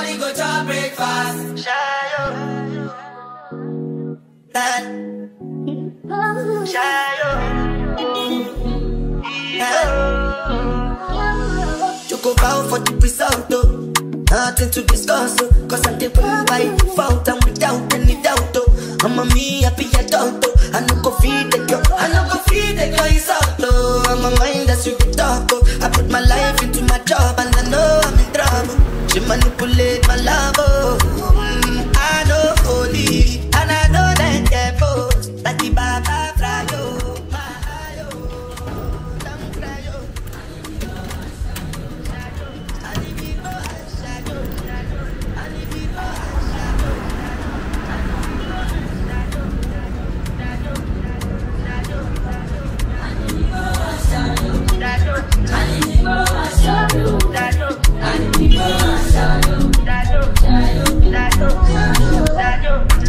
morning, go to breakfast. Shayo. Shayo. Choco bow 40% oh. Nothing to discuss oh. Cause I'm taking by default and without any doubt oh. I'm a me happy adult oh. I no go feed the girl, I no go feed the girl is out oh. I'm a mind that's you can talk oh. I put my life into my job and I know I'm in trouble. She manipulate my love oh. I know holy and I know that devil. Like the Baba cry oh. My ayo, don't cry oh. I live before I shadow. I live before I shadow.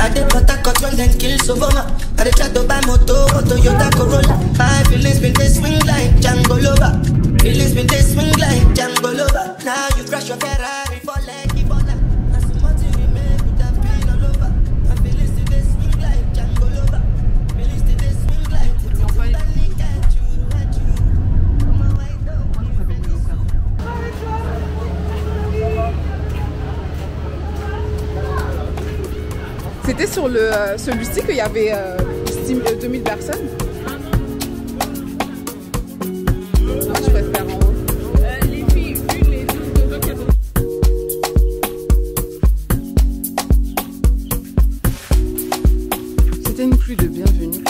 I did cut runs and kill Sovoma. I did try to buy moto or Toyota Corolla. My feelings been they swing like Django Loba. Feelings been they swing like Django Loba. Now you crash your Ferrari for like Ebola. And some months you remain with that pain all over. My feelings did they swing like Django Loba. Feelings did they swing like C'était sur celui-ci qu'il y avait 2000 personnes. Moi, je préfère en haut. Les filles, vu les autres. C'était une pluie de bienvenue.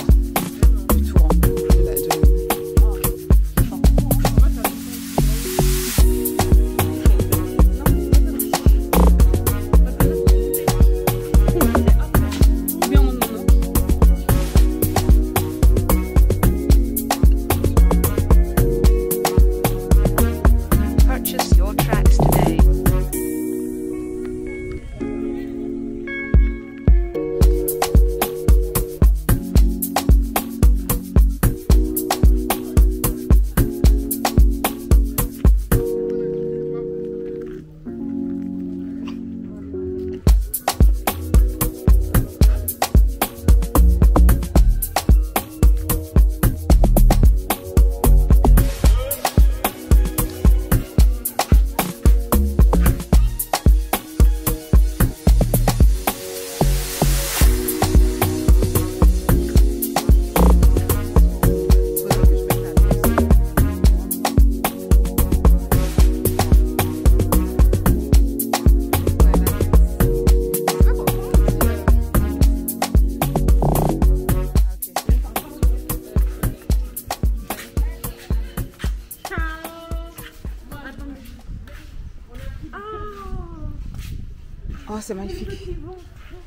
Oh, c'est magnifique.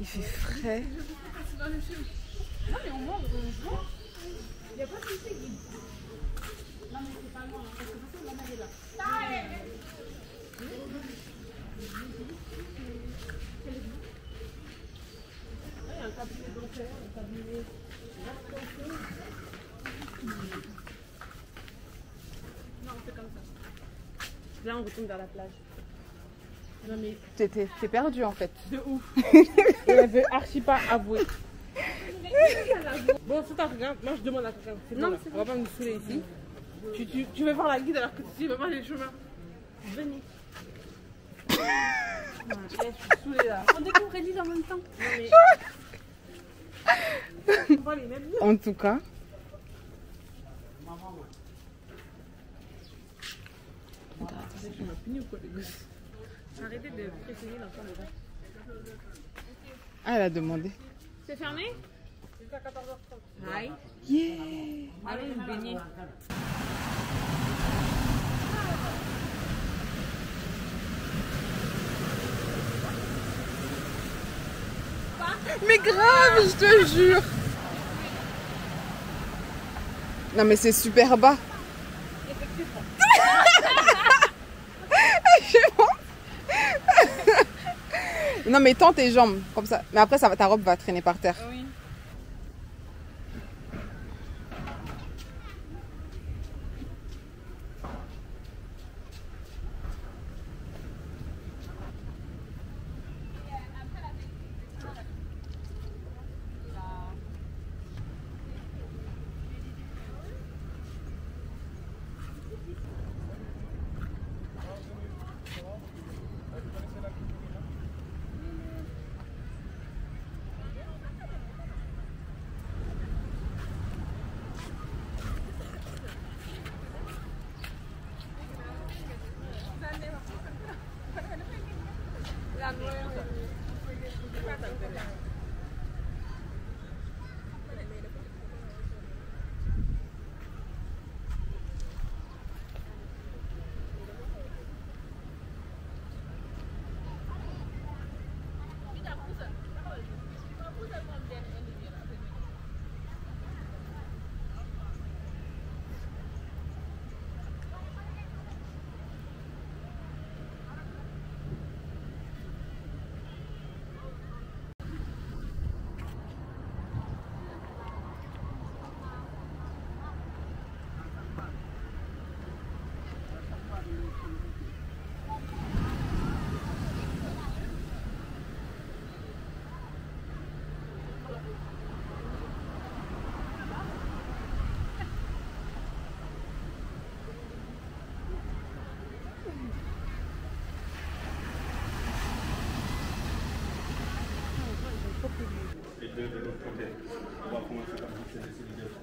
Il fait frais. Non, mais au moins, on voit. Il n'y a pas de souci. Non, mais c'est pas loin. Parce que parce qu'on en avait là. Il y a un tablier dentaire, un tablier. Non, on fait comme ça. Là, on retourne vers la plage. Non mais t'es perdu en fait. De ouf. Et elle veut archi pas avouer. Bon, c'est un regard. Moi je demande à quelqu'un. Non, bon, on va pas nous saouler ici. Tu veux voir la guide alors que tu veux voir les chemins. Venez. Ouais, je suis saoulée là. On découvre l'île en même temps. On voit les mêmes lieux. En tout cas. Maman, ouais. Tu m'as puni ou quoi les gosses? Arrêtez de préciser l'enfant déjà. Ah, elle a demandé. C'est fermé? Jusqu'à 14h30. Aïe. Yeah. Allez vous baigner. Mais grave, je te jure. Non mais c'est super bas. Effectivement. Non mais tends tes jambes comme ça, mais après ta robe va traîner par terre. Oui. Donc là, il y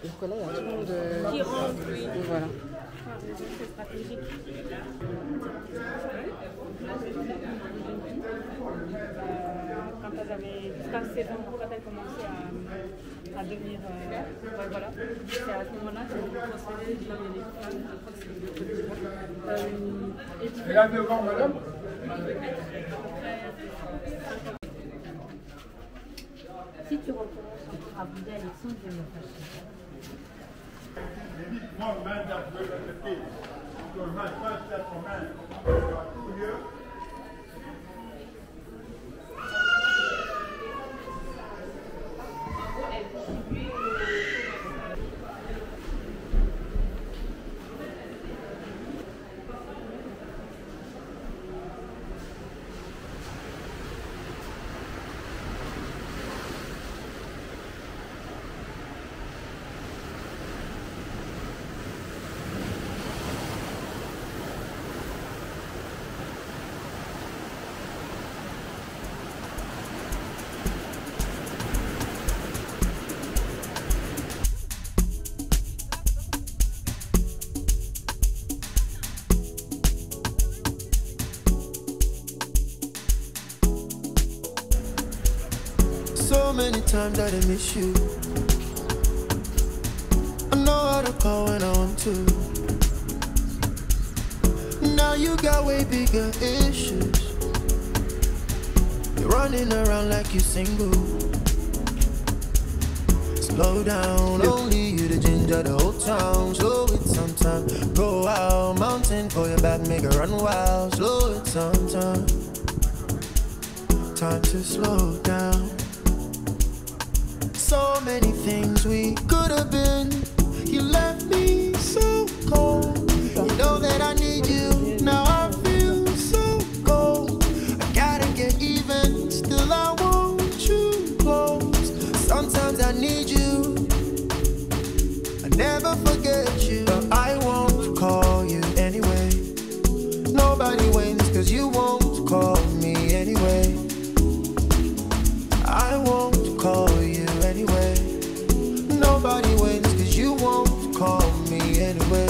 a tout le monde qui rentre, oui. Voilà. C'est stratégique. Quand elles avaient 15-16 ans, quand elles commençaient à devenir... ouais, voilà. C'est à ce moment-là que nous procédons de l'électricité. Et là, devant, madame ? Si tu recommences à bouder Alexandre, je vais me fâcher. Moi, même la priorité, que je fasse la semaine, ça va tout mieux. So many times that I miss you. I know how to call when I want to. Now you got way bigger issues. You're running around like you're single. Slow down, only you the ginger, the whole town. Slow it sometime, go out, mountain for your back, make it run wild. Slow it sometime, time to slow down. So many things we could have been. You left me so cold. You know that I need you. Now I feel so cold. I gotta get even. Still I want you close. Sometimes I need you. I never forget you. But I won't call you anyway. Nobody wins cause you won't call me anyway. I won't call you anyway. Nobody wins cause you won't call me anyway.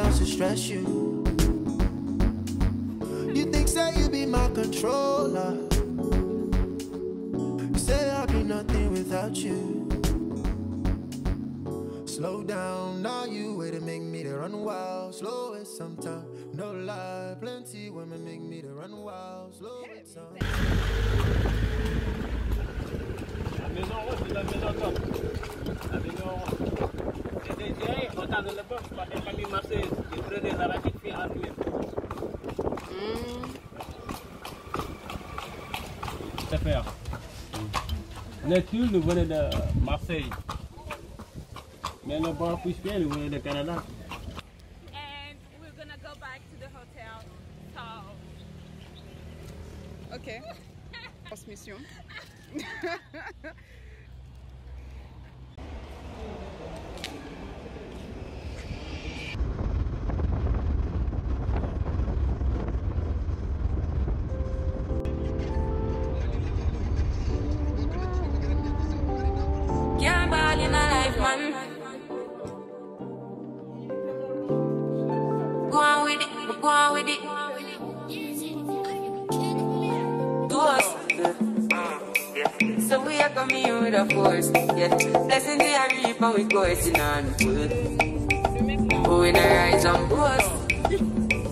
To stress you, you think say you be my controller. You say I'll be nothing without you. Slow down, now you way to make me to run wild. Slow it sometime, no lie. Plenty women make me to run wild. Slow it sometime. La maison rose, c'est la maison top. La maison rose. C'était direct, on t'a donné le box par les familles marseillaises. Ils prenaient des arachides puis arrivaient. C'est faire. Le tuile nous venait de Marseille. Mais le bar Puispien nous venait de Canada. And we're gonna go back to the hotel. So... Ok. Transmission. So we are coming in with a force, yeah. Blessing the reap and we coursing on foot. We the rise on post.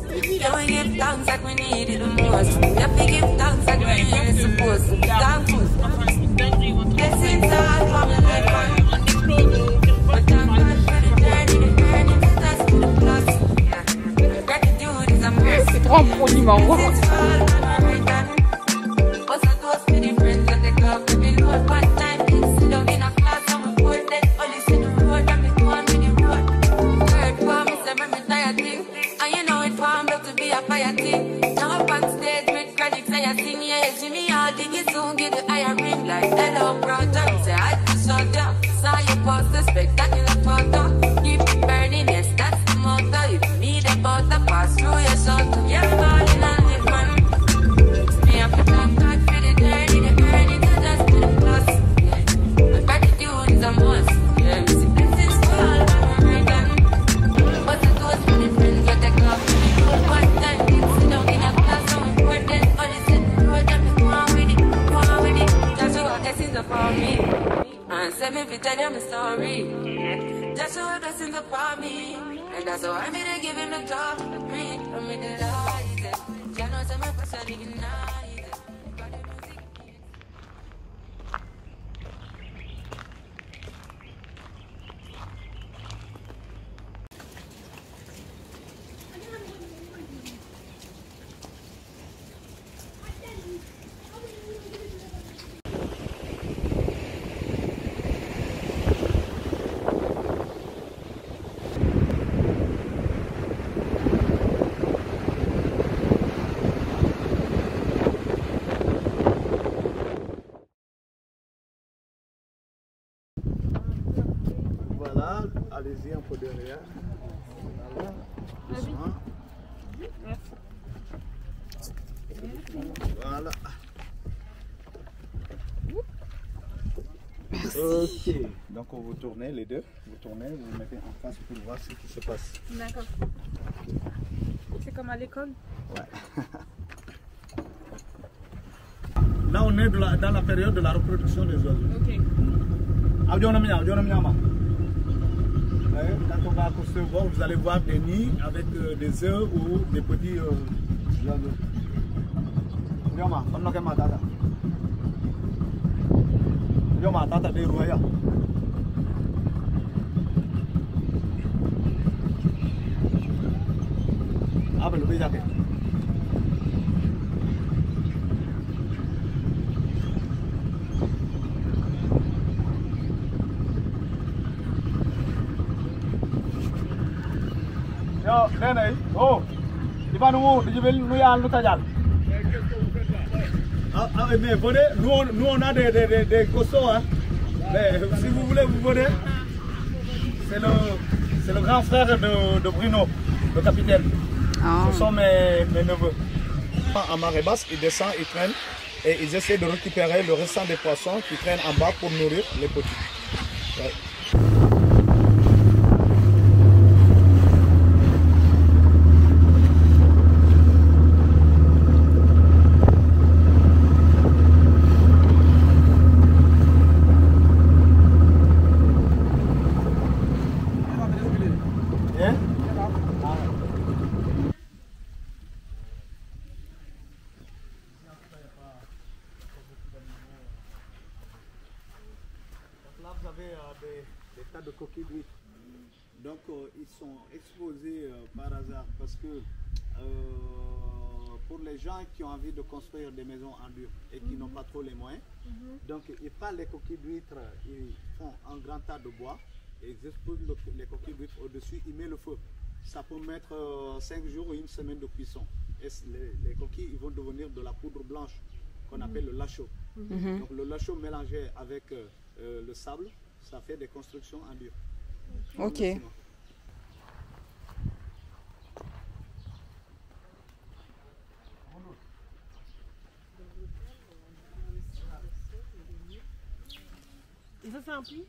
Yeah, we give thanks like we need it the most. We have to give thanks like we need it supposed to. Thankful. Blessings all from the life. But thank God for the journey, the earning that's to the plus. Gratitude is a mercy. Blessings all from the allez-y un peu derrière. Voilà. Doucement. Voilà. Merci. Ok. Donc vous tournez les deux. Vous tournez, vous vous mettez en face pour voir ce qui se passe. D'accord. C'est comme à l'école? Ouais. Là on est dans la période de la reproduction des oiseaux. Ok. Quand on va concevoir, vous allez voir des nids avec des œufs ou des petits oiseaux. Ah, mais venez, nous on a des cossons, hein. Mais si vous voulez, vous venez. C'est le grand frère de Bruno, le capitaine. Oh. Ce sont mes neveux. En marée basse, ils descendent, ils traînent et ils essaient de récupérer le restant des poissons qui traînent en bas pour nourrir les petits. Ouais. pour les gens qui ont envie de construire des maisons en dur et qui n'ont pas trop les moyens. Donc ils prennent les coquilles d'huîtres, ils font un grand tas de bois et ils exposent les coquilles d'huîtres au-dessus, ils mettent le feu. Ça peut mettre 5 jours ou une semaine de cuisson. Et les coquilles ils vont devenir de la poudre blanche qu'on appelle le lachaud. Donc le lachaud mélangé avec le sable, ça fait des constructions en dur. Ok. Il veut faire un pli?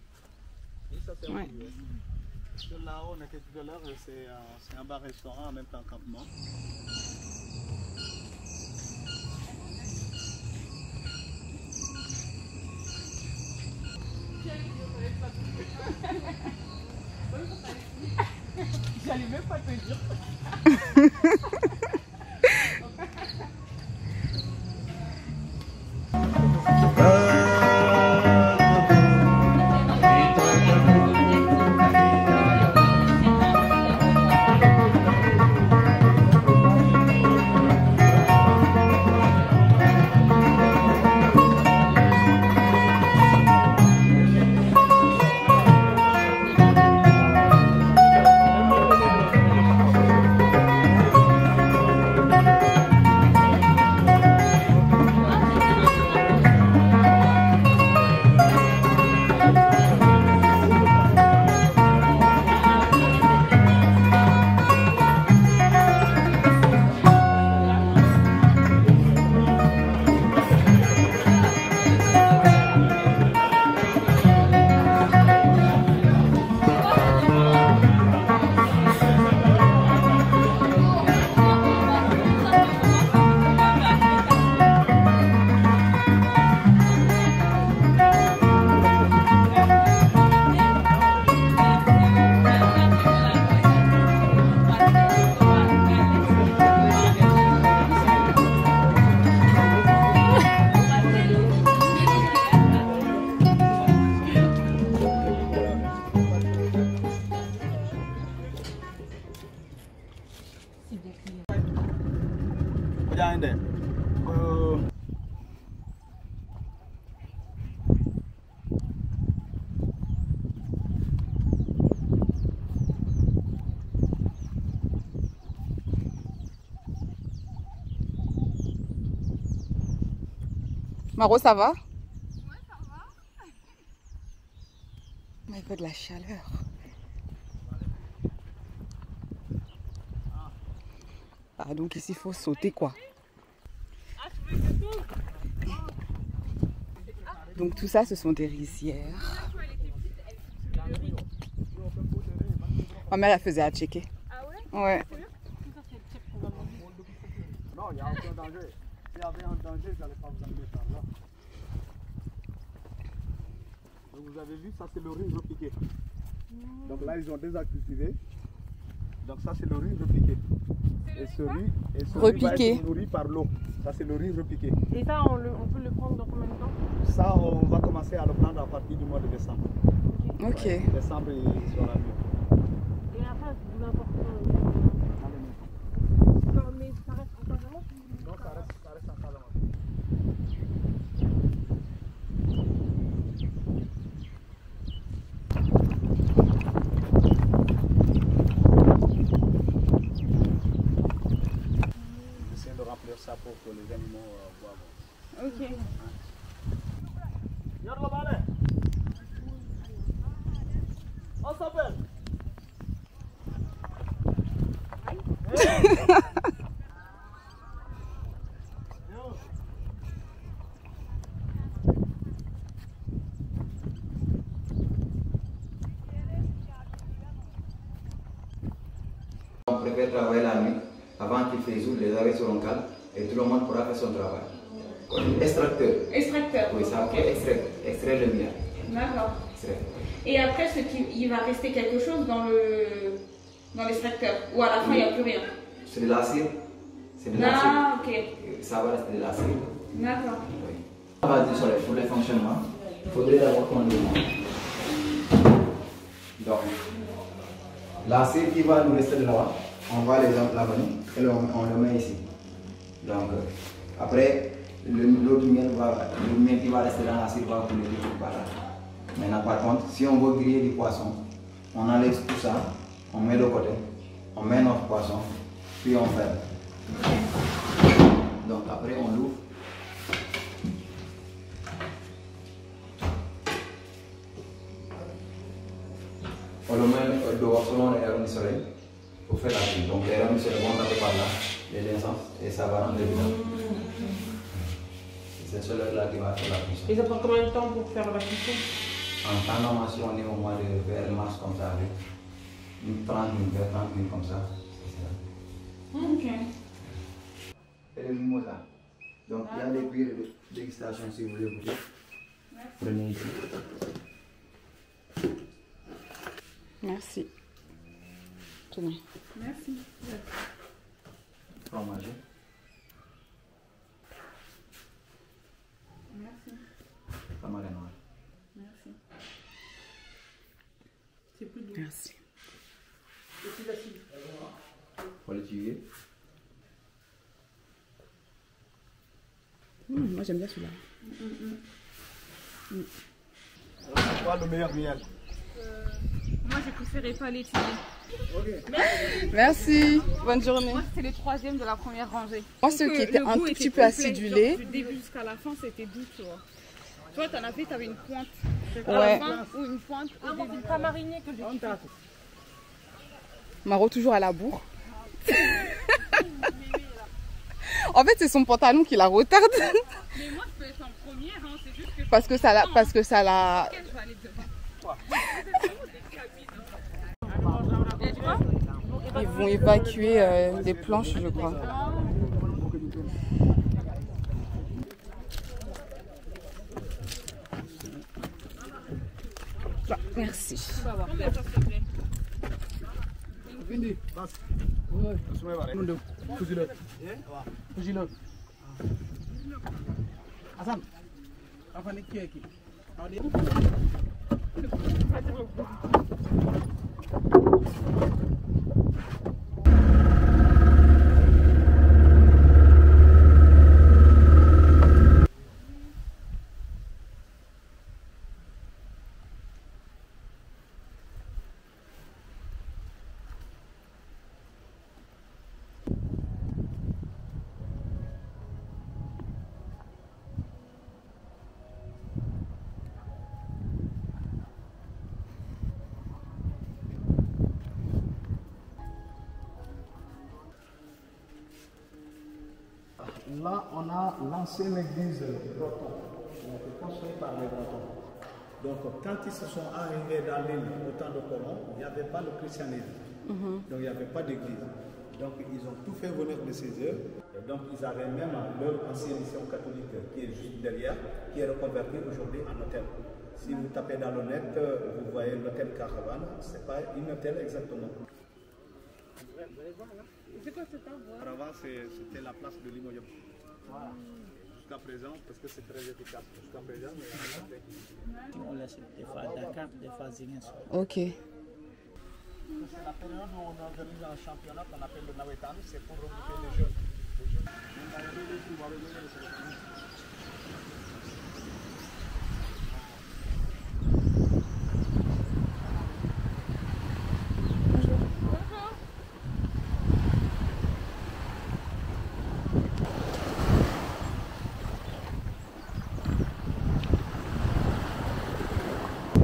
Oui, ça fait un pli. Ouais. Là où on était tout à l'heure, c'est un bar-restaurant en même temps qu'un campement. J'allais même pas te dire. Maro, ça va? Ouais, ça va. Mais il faut de la chaleur. Ah, donc ici, il faut sauter, quoi. Donc tout ça, ce sont des rizières. Ma mère, elle faisait à checker. Ah ouais? Ouais. Non, il n'y a aucun danger. S'il y avait un danger, j'allais pas vous amener par là. Donc vous avez vu, ça c'est le riz repiqué. Donc là, ils ont déjà cultivé. Donc ça c'est le riz repiqué. Et ce riz est nourri par l'eau. Ça c'est le riz repiqué. Et ça, on peut le prendre dans combien de temps? Ça, on va commencer à le prendre à partir du mois de décembre. Ok. Ouais, décembre, il sera mieux. Et après, vous l'importez? Non, mais ça reste en Casamance? Non, ça reste en Casamance. Ça pour que les animaux boivent. Ok. On s'appelle. On préfère travailler la nuit avant qu'il fasse les arrêts sur le cadre. Et tout le monde pourra faire son travail. Extracteur. Extracteur. Oui, ça peut extraire le miel. D'accord. Et après, il va rester quelque chose dans l'extracteur ou à la fin, il n'y a plus rien. C'est de la cire. C'est de la cire. Ah, ok. Ça va rester de la cire. D'accord. Oui. On va dire sur le fonctionnement, il faudrait d'abord qu'on le montre. Donc, la cire qui va nous rester de là-bas, on va les enlever et on le met ici. Donc, après, l'eau qui va rester dans la cire va couler du tout par là. Maintenant, par contre, si on veut griller du poisson, on enlève tout ça, on met de côté, on met notre poisson, puis on ferme. Donc, après, on l'ouvre. On le met dehors selon les rayons du soleil pour faire la grille. Donc, les rayons du soleil vont taper par là, les incenses, et ça va rentrer dedans. C'est celui-là qui va faire la cuisson. Et ça prend combien de temps pour faire la cuisson? En temps normal, si on est au mois de vers mars comme ça, avec une 30 minutes, vers 30 minutes comme ça. Ok. Et le mimosa. Donc il y a des cuillères de dégustation si vous voulez goûter. Prenez ici. Merci. Tenez. Merci. Fromage. Merci. Pas mal à noir. Merci. C'est plus doux. Merci. C'est plus facile. Faut l'étudier. Moi j'aime bien celui-là. Alors c'est quoi le meilleur miel? Moi je préférais pas l'étudier. Okay. Merci, bonne journée. Moi c'était le troisième de la première rangée. Moi ceux qui étaient un tout petit peu acidulés. Du début jusqu'à la fin c'était doux, tu vois. Toi t'en as fait, t'avais une pointe. Ouais. Ou une pointe ou pas marinée que j'ai fait. Maro toujours à la bourre. En fait c'est son pantalon qui la retarde. Mais moi je peux être en première, hein. C'est juste que parce que ça la. Ils vont évacuer des planches, je crois. Bah, merci. Là, on a l'ancienne église breton, donc construite par les bretons. Donc, quand ils se sont arrivés dans l'île au temps de Colomb, il n'y avait pas le christianisme. Donc, il n'y avait pas d'église. Donc, ils ont tout fait venir de ces œuvres. Et donc, ils avaient même leur ancienne mission catholique qui est juste derrière, qui est reconvertie aujourd'hui en hôtel. Si vous tapez dans le net, vous voyez l'hôtel Caravane. Ce n'est pas un hôtel exactement. Vous allez voir là. C'est quoi cet arbre? Avant, c'était la place de Limoyom. Voilà. Jusqu'à présent, parce que c'est très efficace. Jusqu'à présent, mais on laisse des fois Dakar, des fois Zingin. Ok. C'est la période où on organise un championnat qu'on appelle le Nawetan. C'est pour regrouper les jeunes.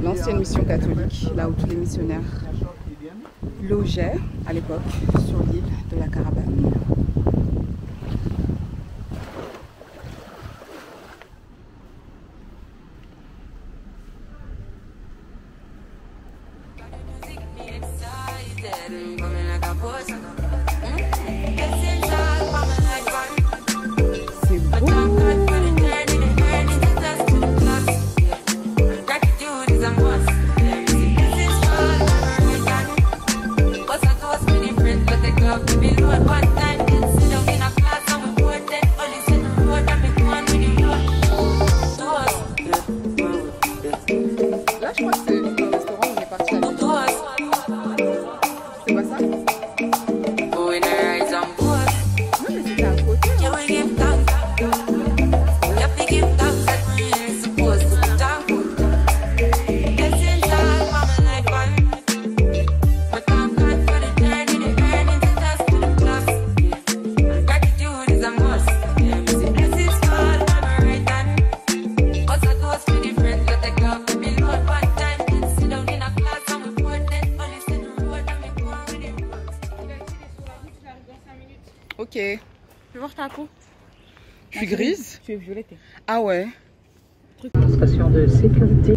L'ancienne mission catholique, là où tous les missionnaires logeaient à l'époque sur l'île de la Carabane. C'est pas ça? Raco? Je suis grise. Tu es violette. Ah ouais. Station de sécurité.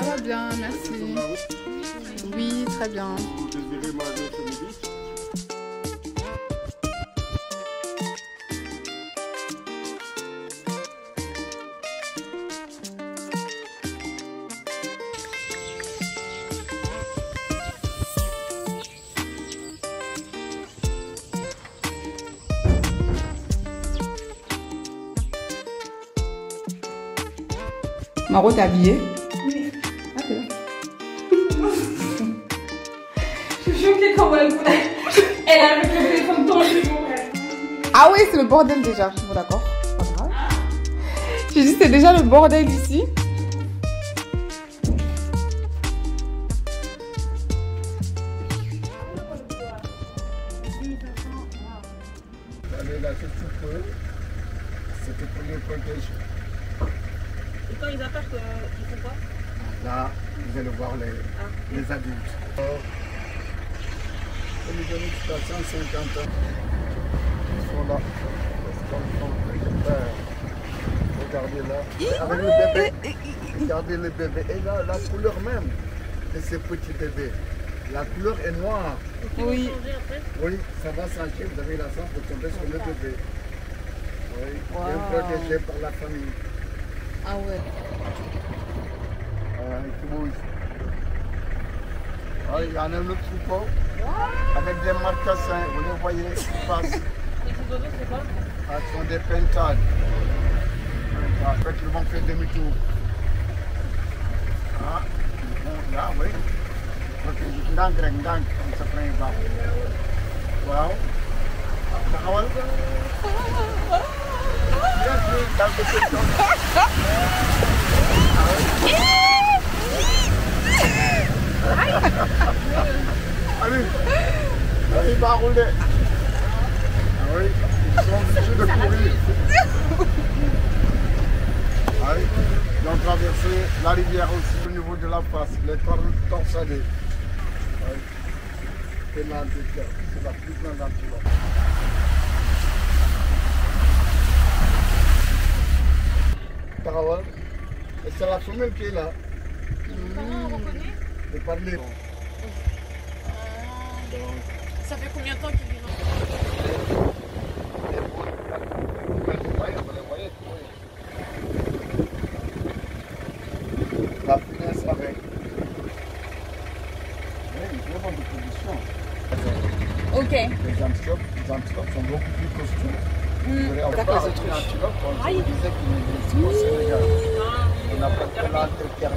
Ça va bien, merci. Oui, très bien. Maro, t'es habillée? Oui. Ah, t'es là. Je suis choquée quand même. Elle a le téléphone dans les mots. Ah oui, c'est le bordel déjà. Bon, d'accord. Pas grave. J'ai dit, c'est déjà le bordel ici. La question pour eux, c'était pour les protéger. Et quand ils appartent, ils font quoi? Là, vous allez voir les adultes. Les adultes, c'est à 150 ans. Ils sont là. Regardez là. Avec le bébé. Regardez le bébé. Et là, la couleur même de ces petits bébés. La couleur est noire. Oui. Oui, ça va changer. Vous avez la chance de tomber sur le bébé. Oui. Wow. Et protégé par la famille. Ah ouais. Qui bouge. Ah, il y en a un autre troupeau avec des marcassins, vous les voyez, ils passent. Les troupes c'est quoi? Ah, ce sont des pentades. En fait, ils vont faire demi-tour. Ah, ils vont là, oui. Ndang, on se prend une barre. Waouh. D'accord. Allez, allez, va rouler. Ah oui, ils sont obligés de courir. Allez, ils ont traversé la rivière aussi au niveau de la face, les torsadés. C'est la plus grande antilope. Et c'est la femelle qui est là. Comment on reconnaît? De parler. Ça fait combien de temps qu'il vit là? La finesse avec. Il y a vraiment des conditions. Ok. Les antilopes sont beaucoup plus costauds. On a pas mal de terre.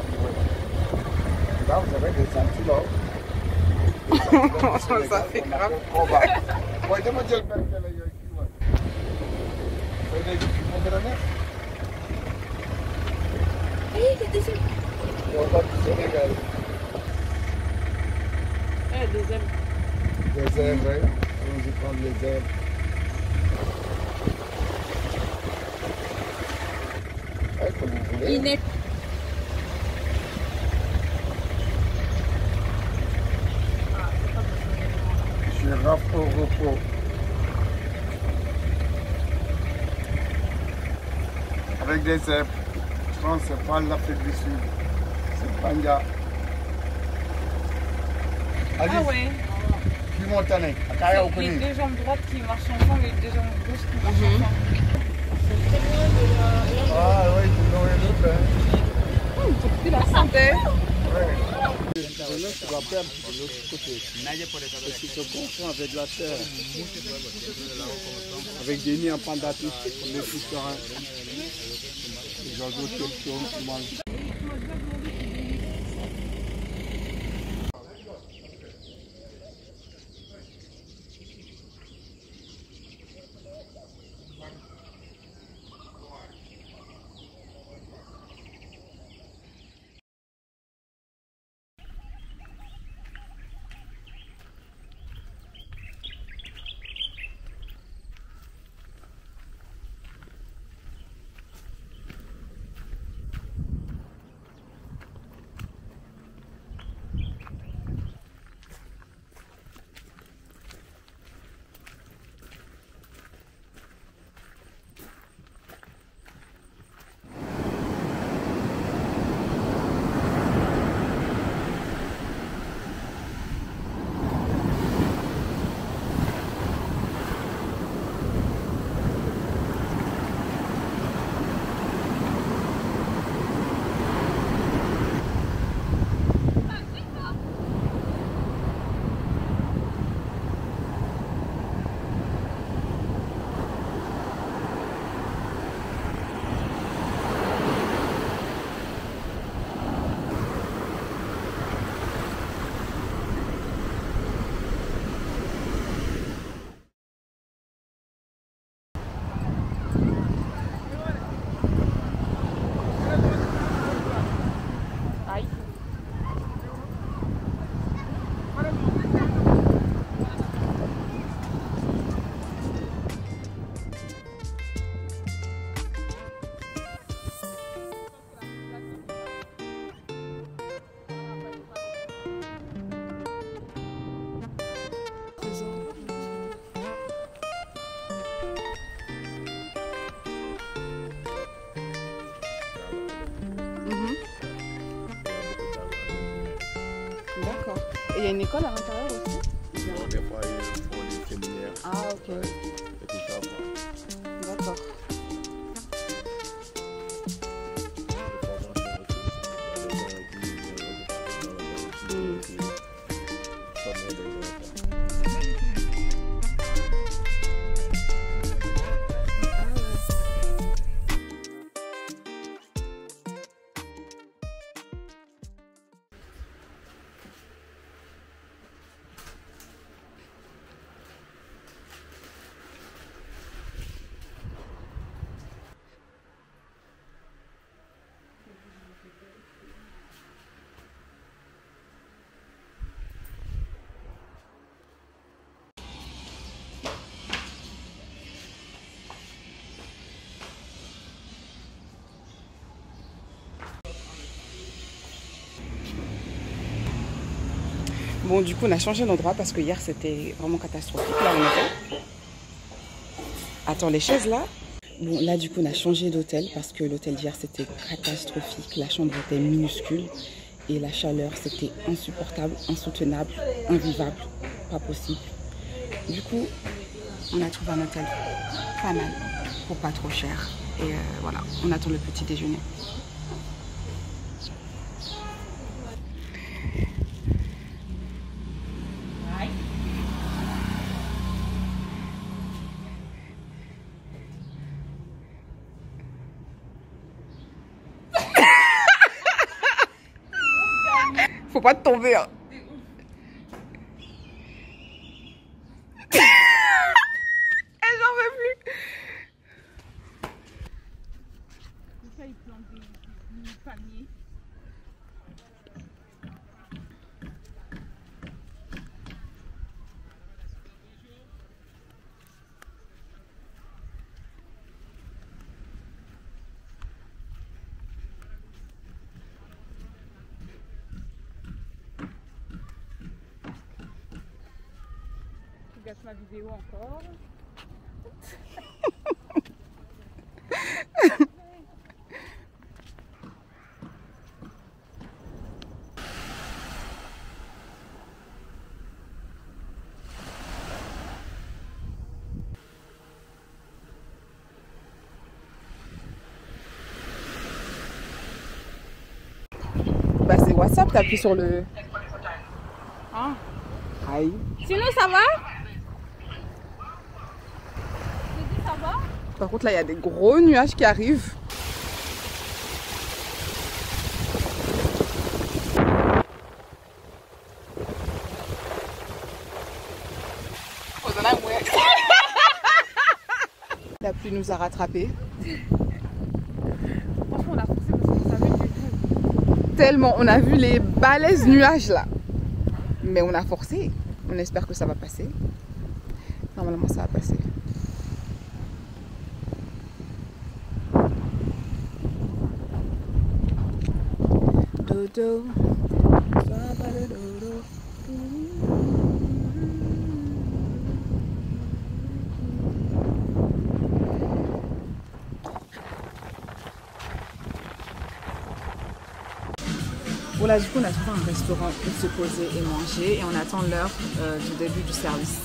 Là, vous avez des antilopes. Ça fait grave. Des herbes, on y prend les herbes. Comme vous voulez. paragraphe au repos. Avec des herbes, je pense que ce n'est pas l'Afrique du Sud, c'est Panja. Ah ouais. Plus montané, à Kaya Okuni. Les deux jambes droites qui marchent ensemble et les deux jambes gauches qui marchent ensemble. C'est très loin de la... Ah oui, c'est loin de l'autre. C'est plus la santé. Oui. Tu dois perdre de l'autre côté. Parce qu'ils se confond avec la terre. Avec des nids en pandatif, on est plus serein. Les oiseaux qui mangent. Il y a une école à l'intérieur aussi? Non, des fois ils font des séminaires. Ah ok. Et tout ça. D'accord. Bon, du coup, on a changé d'endroit parce que hier, c'était vraiment catastrophique. Là, on était... Attends, les chaises, là. Bon, là, du coup, on a changé d'hôtel parce que l'hôtel d'hier, c'était catastrophique. La chambre était minuscule et la chaleur, c'était insupportable, insoutenable, invivable, pas possible. Du coup, on a trouvé un hôtel pas mal, pour pas trop cher. Et voilà, on attend le petit déjeuner. Faut pas te tomber, hein. J'en veux plus. Ça, ils plantent des palmiers. tu gâches ma vidéo encore. Bah c'est WhatsApp, t'appuies sur le... Ah. Aïe. Sinon ça va? J'ai dit ça va? Par contre là il y a des gros nuages qui arrivent. La pluie nous a rattrapés. Franchement on a poussé parce qu'on savait que tellement on a vu les balèzes nuages là. Mais on a forcé. On espère que ça va passer. Normalement, ça va passer. Dodo. Voilà, du coup on a trouvé un restaurant pour se poser et manger et on attend l'heure du début du service.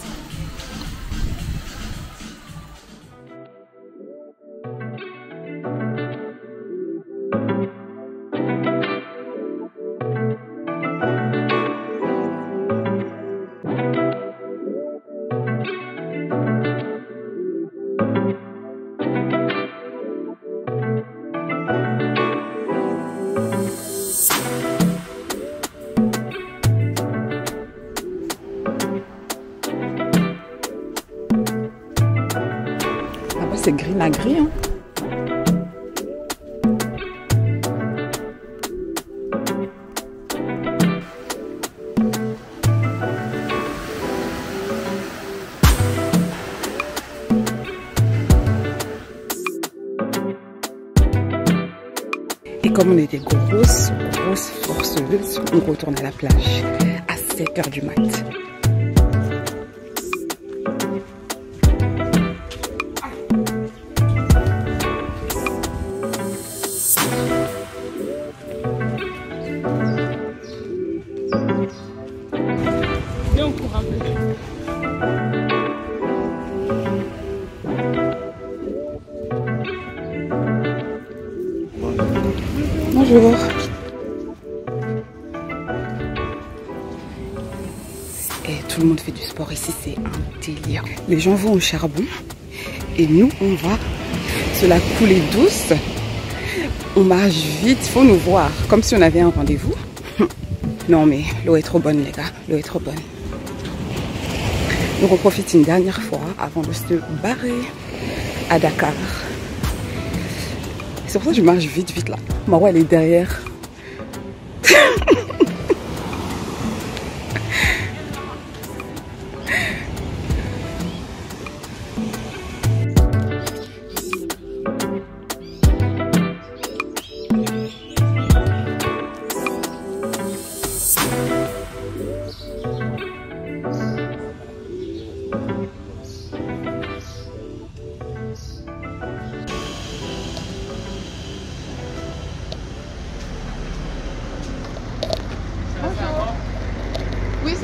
C'est gris à gris, hein. Et comme on était grosses forceuses, on retourne à la plage à 7h du mat. Bonjour. Et tout le monde fait du sport ici, c'est un délire. Les gens vont au charbon et nous on va se la couler douce. On marche vite, faut nous voir, comme si on avait un rendez-vous. Non mais l'eau est trop bonne les gars, l'eau est trop bonne. Donc on profite une dernière fois avant de se barrer à Dakar. C'est pour ça que je marche vite là. Marwa elle est derrière.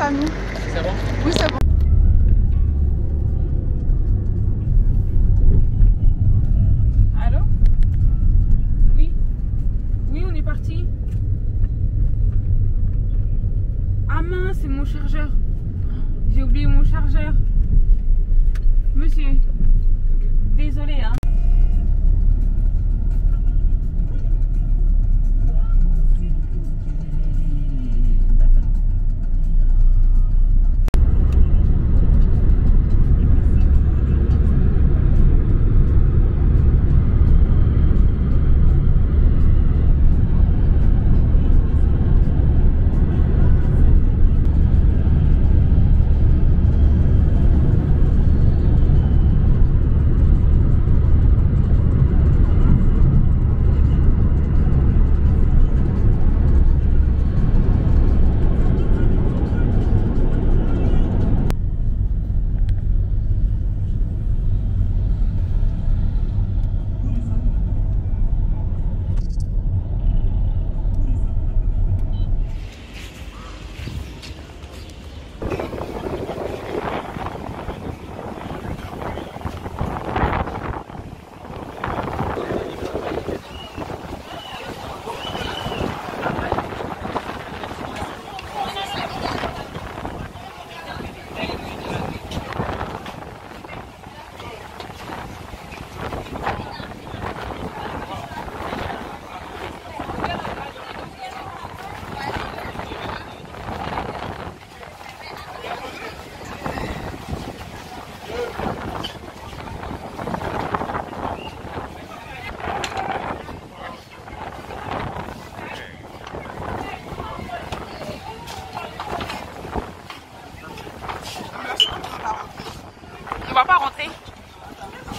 C'est bon? Oui, c'est bon. Allô? Oui? Oui, on est parti. Ah mince, c'est mon chargeur. J'ai oublié mon chargeur. Monsieur, désolé, hein.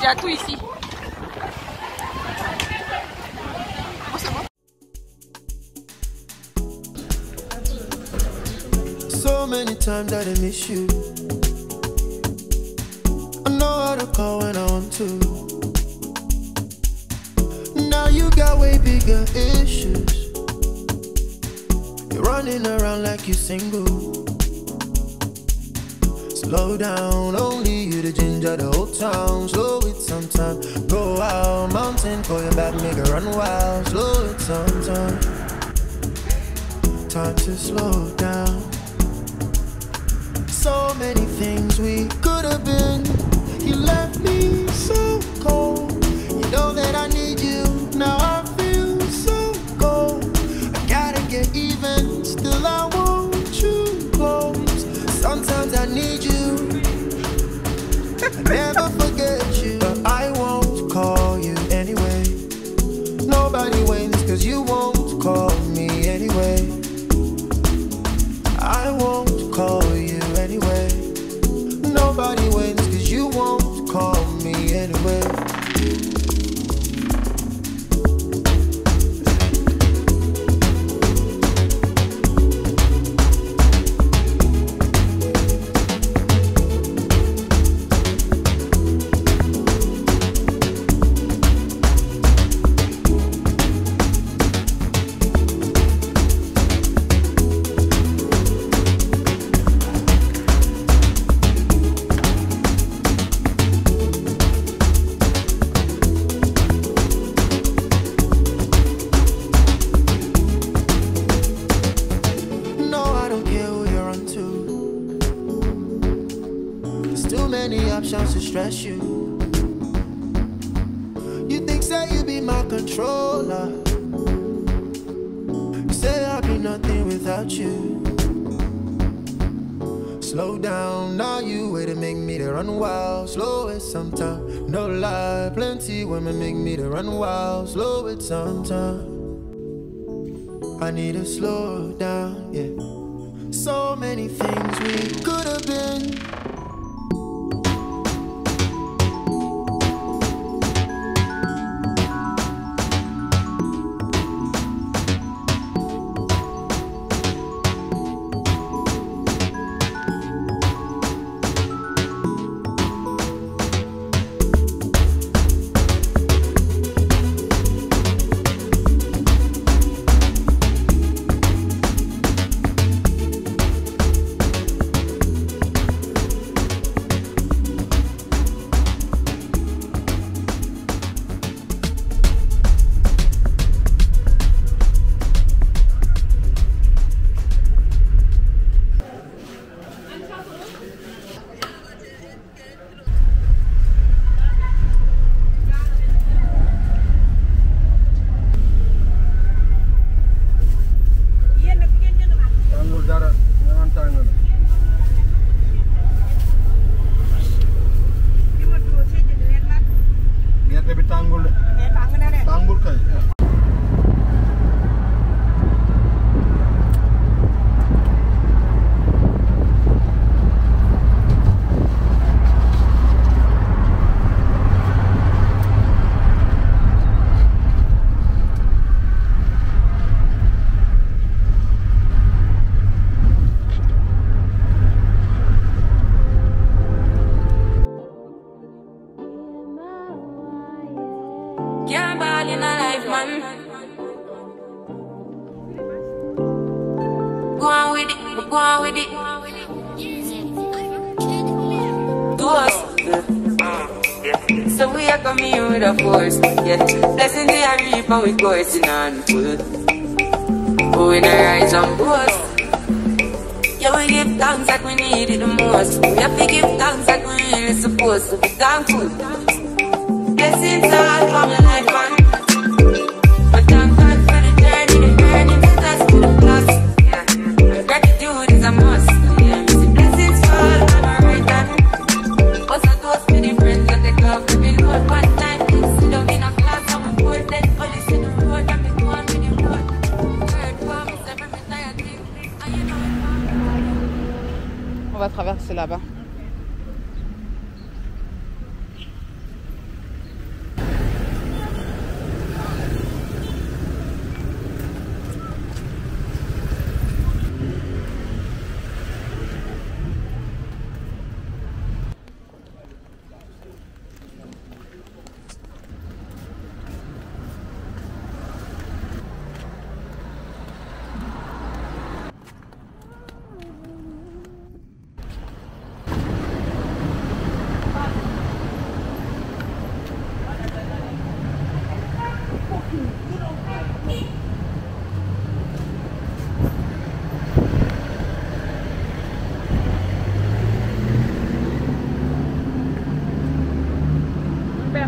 Il y a tout ici. Oh, c'est bon. So many times that I miss you. I know how to call when I want to. Now you got way bigger issues. You're running around like you're single. Slow down, only you the ginger, the whole town. Slow it sometime, go out, mountain, call your back, make her run wild. Slow it sometime, time to slow down. So many things we could have been. You left me so cold. You know that I need you, now I feel so cold. I gotta get even, still I want you close. Sometimes I need you. Never forget you, but I won't call you anyway. Nobody wins, cause you won't call me anyway. I won't call you anyway. Nobody wins, cause you won't call me anyway. Many options to stress you. You think say you be my controller. You say I'll be nothing without you. Slow down, now you way to make me to run wild. Slow it sometime, no lie. Plenty women make me to run wild. Slow it sometime, I need to slow down, yeah. So many things we could have been. So we are coming in with a force, yeah. Blessing the reap and we coursing on full. Oh, we na rise and boast. Yeah, we give thanks like we need it the most. We have to give thanks like we really supposed to be thankful. Blessings all for my life, man. But thank God for the journey, the burning put us to the plus. Yeah, gratitude is a must. Yeah, see blessings fall on my right hand. What's a toast to the friends that they love. On va traverser là-bas.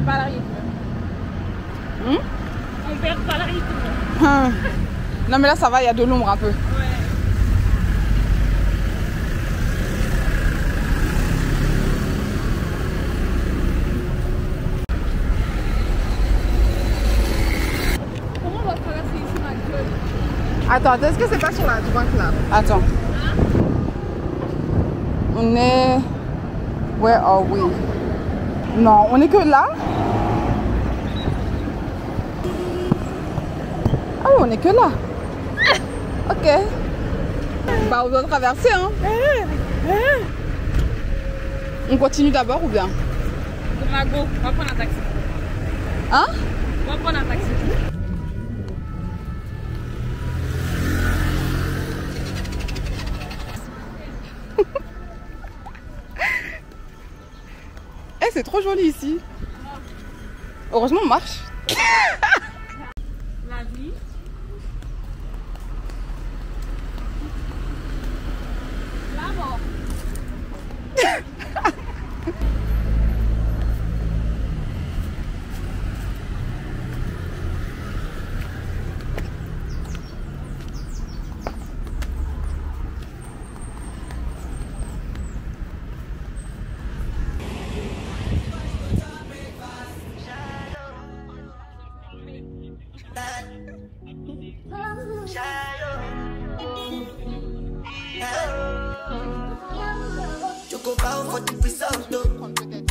pas la rythme. On perd pas la rythme. Non mais là ça va, il y a de l'ombre un peu. Ouais. Comment on va traverser ici ma gueule? Attends, est-ce que c'est pas sur la droite là? Attends. Hein? On est... Where are we? Non, on est que là. Ah oui, on est que là. Ok. Bah on doit traverser hein. On continue d'abord ou bien? Go, on va prendre un taxi. Hein? On va prendre un taxi. Eh, hey, c'est trop joli ici. Heureusement on marche. La vie.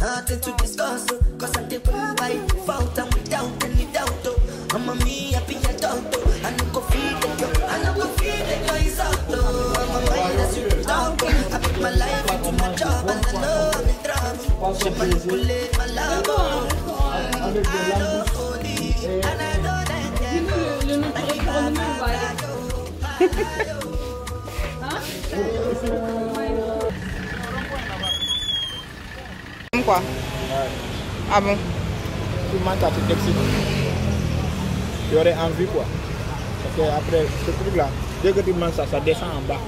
Nothing to discuss, cause I take by fault. I'm without any doubt. I'm a me happy adult. I no go feed the girl, I no go feed the girl is out. I'm a mind that's you talk. I put my life into my job and I know I'm in trouble. She manipulate my love. I know only, and I know that I can't go. Quoi? Ouais. Ah bon? Tu manques ta petite excite. Tu aurais envie quoi? Parce que après ce truc là, dès que tu manges ça, ça descend en bas.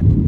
Bien.